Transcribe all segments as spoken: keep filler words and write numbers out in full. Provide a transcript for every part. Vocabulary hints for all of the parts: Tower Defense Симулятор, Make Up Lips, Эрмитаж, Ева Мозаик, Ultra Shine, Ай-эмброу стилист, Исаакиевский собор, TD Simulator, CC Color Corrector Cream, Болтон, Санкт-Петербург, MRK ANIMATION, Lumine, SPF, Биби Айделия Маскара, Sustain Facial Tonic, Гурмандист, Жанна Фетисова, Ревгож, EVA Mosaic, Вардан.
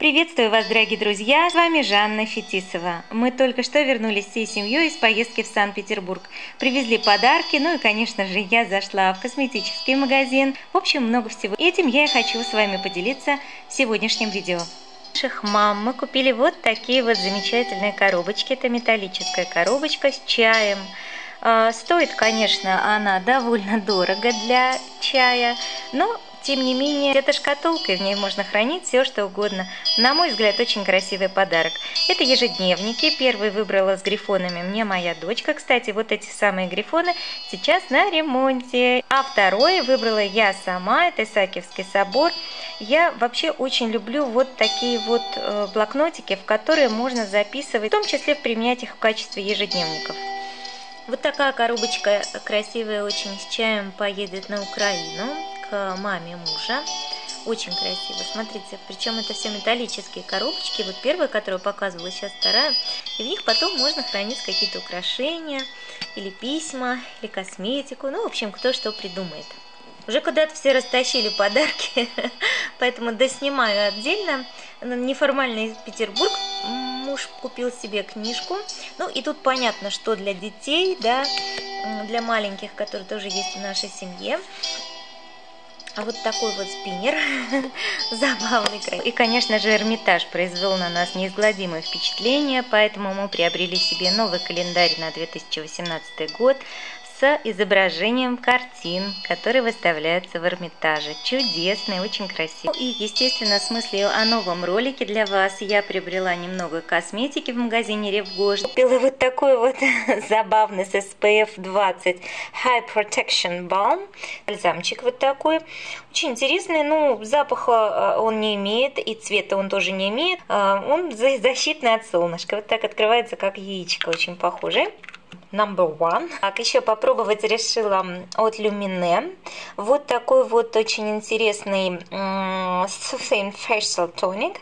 Приветствую вас, дорогие друзья! С вами Жанна Фетисова. Мы только что вернулись всей семьей из поездки в Санкт-Петербург. Привезли подарки, ну и, конечно же, я зашла в косметический магазин. В общем, много всего. Этим я и хочу с вами поделиться в сегодняшнем видео. Наших мам мы купили вот такие вот замечательные коробочки. Это металлическая коробочка с чаем. Стоит, конечно, она довольно дорого для чая, но... Тем не менее, это шкатулка, и в ней можно хранить все, что угодно. На мой взгляд, очень красивый подарок. Это ежедневники. Первый выбрала с грифонами мне моя дочка. Кстати, вот эти самые грифоны сейчас на ремонте. А второй выбрала я сама. Это Исаакиевский собор. Я вообще очень люблю вот такие вот блокнотики, в которые можно записывать, в том числе применять их в качестве ежедневников. Вот такая коробочка красивая очень с чаем поедет на Украину. Маме мужа. Очень красиво, смотрите, причем это все металлические коробочки, вот первая, которую показывала, сейчас вторая, и в них потом можно хранить какие-то украшения, или письма, или косметику, ну, в общем, кто что придумает. Уже куда-то все растащили подарки, поэтому доснимаю отдельно. Неформальный Петербург, муж купил себе книжку, ну, и тут понятно, что для детей, да, для маленьких, которые тоже есть в нашей семье. А вот такой вот спиннер, забавный край. И, конечно же, Эрмитаж произвел на нас неизгладимое впечатление, поэтому мы приобрели себе новый календарь на две тысячи восемнадцатый год с изображением картин, которые выставляются в Эрмитаже. Чудесный, очень красивый. И, естественно, с мыслью о новом ролике для вас я приобрела немного косметики в магазине Ревгож. Купила вот такой вот забавный с эс пэ эф двадцать High Protection Balm. Бальзамчик вот такой. Очень интересный, ну, запаха он не имеет, и цвета он тоже не имеет. Он защитный от солнышка. Вот так открывается, как яичко, очень похоже. Number one. Так, еще попробовать решила от Lumine. Вот такой вот очень интересный Sustain Facial Tonic.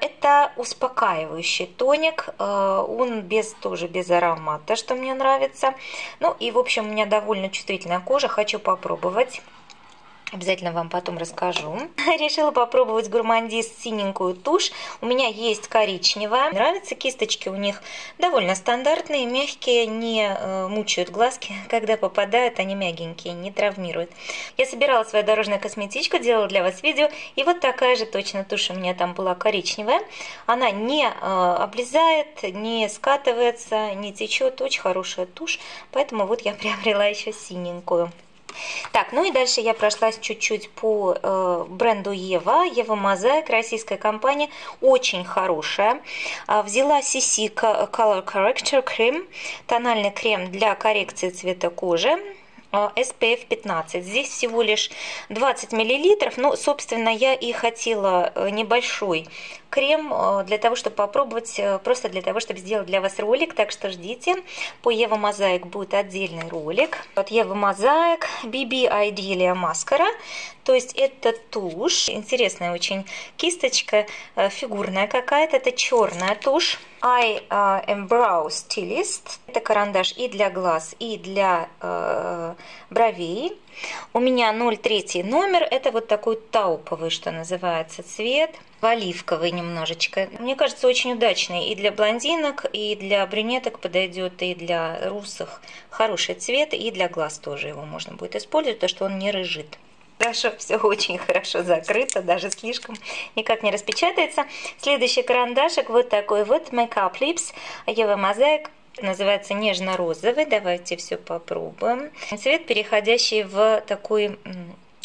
Это успокаивающий тоник. Он без, тоже без аромата, что мне нравится. Ну и, в общем, у меня довольно чувствительная кожа. Хочу попробовать. Обязательно вам потом расскажу. Решила попробовать Гурмандист синенькую тушь. У меня есть коричневая. Нравятся кисточки, у них довольно стандартные, мягкие, не мучают глазки. Когда попадают, они мягенькие, не травмируют. Я собирала свою дорожную косметичку, делала для вас видео. И вот такая же точно тушь у меня там была коричневая. Она не облезает, не скатывается, не течет. Очень хорошая тушь. Поэтому вот я приобрела еще синенькую. Так, ну и дальше я прошлась чуть-чуть по э, бренду Ева, Ева Мозаик, российская компания, очень хорошая. А, взяла си си Color Corrector Cream, тональный крем для коррекции цвета кожи. эс пэ эф пятнадцать. Здесь всего лишь двадцать миллилитров, но, собственно, я и хотела небольшой крем для того, чтобы попробовать, просто для того, чтобы сделать для вас ролик, так что ждите. По Ева Мозаик будет отдельный ролик. От Ева Мозаик Биби Айделия Маскара, то есть это тушь, интересная очень кисточка, фигурная какая-то, это черная тушь. Ай-эмброу стилист. Это карандаш и для глаз, и для э, бровей. У меня ноль три номер. Это вот такой тауповый, что называется, цвет. Оливковый немножечко. Мне кажется, очень удачный и для блондинок, и для брюнеток подойдет, и для русых. Хороший цвет, и для глаз тоже его можно будет использовать, потому что он не рыжит. Хорошо, все очень хорошо закрыто, даже слишком, никак не распечатается. Следующий карандашик вот такой вот, Make Up Lips, Ева Мозаик, называется нежно-розовый, давайте все попробуем. Цвет, переходящий в такой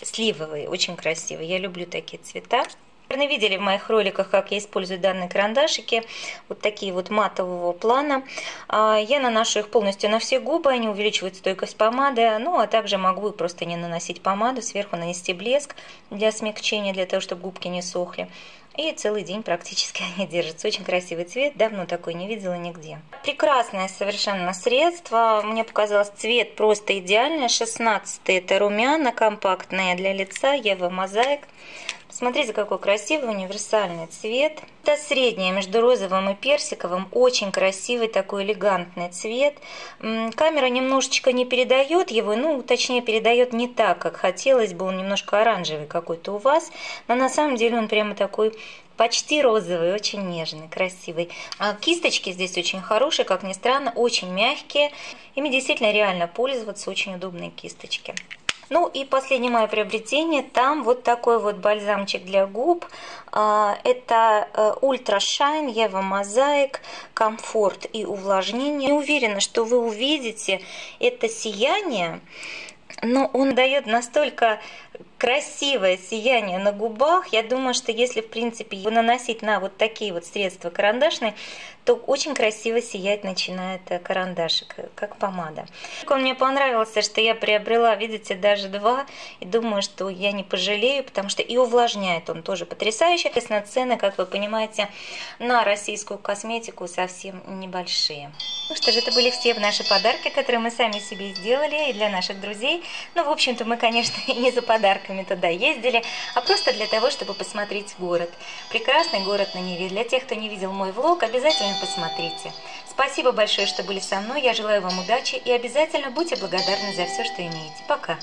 сливовый, очень красивый, я люблю такие цвета. Вы видели в моих роликах, как я использую данные карандашики, вот такие вот матового плана. Я наношу их полностью на все губы, они увеличивают стойкость помады, ну а также могу просто не наносить помаду, сверху нанести блеск для смягчения, для того, чтобы губки не сохли. И целый день практически они держатся. Очень красивый цвет, давно такой не видела нигде. Прекрасное совершенно средство. Мне показалось, цвет просто идеальный. шестнадцатый это румяна, компактные для лица, Ева Мозаик. Смотрите, какой красивый универсальный цвет. Это среднее между розовым и персиковым. Очень красивый такой элегантный цвет. Камера немножечко не передает его, ну, точнее, передает не так, как хотелось бы. Он немножко оранжевый какой-то у вас. Но на самом деле он прямо такой почти розовый, очень нежный, красивый. А кисточки здесь очень хорошие, как ни странно, очень мягкие. Ими действительно реально пользоваться, очень удобные кисточки. Ну и последнее мое приобретение, там вот такой вот бальзамчик для губ. Это Ultra Shine, и ви эй Mosaic, комфорт и увлажнение. Не уверена, что вы увидите это сияние, но он дает настолько красивое сияние на губах. Я думаю, что если, в принципе, его наносить на вот такие вот средства карандашные, то очень красиво сиять начинает карандашик, как помада. Он мне понравился, что я приобрела, видите, даже два. И думаю, что я не пожалею, потому что и увлажняет он тоже потрясающе. Соответственно, цены, как вы понимаете, на российскую косметику совсем небольшие. Ну что же, это были все наши подарки, которые мы сами себе сделали и для наших друзей. Ну, в общем-то, мы, конечно, и не за подарками туда ездили, а просто для того, чтобы посмотреть город. Прекрасный город на Неве. Для тех, кто не видел мой влог, обязательно посмотрите. Спасибо большое, что были со мной. Я желаю вам удачи и обязательно будьте благодарны за все, что имеете. Пока!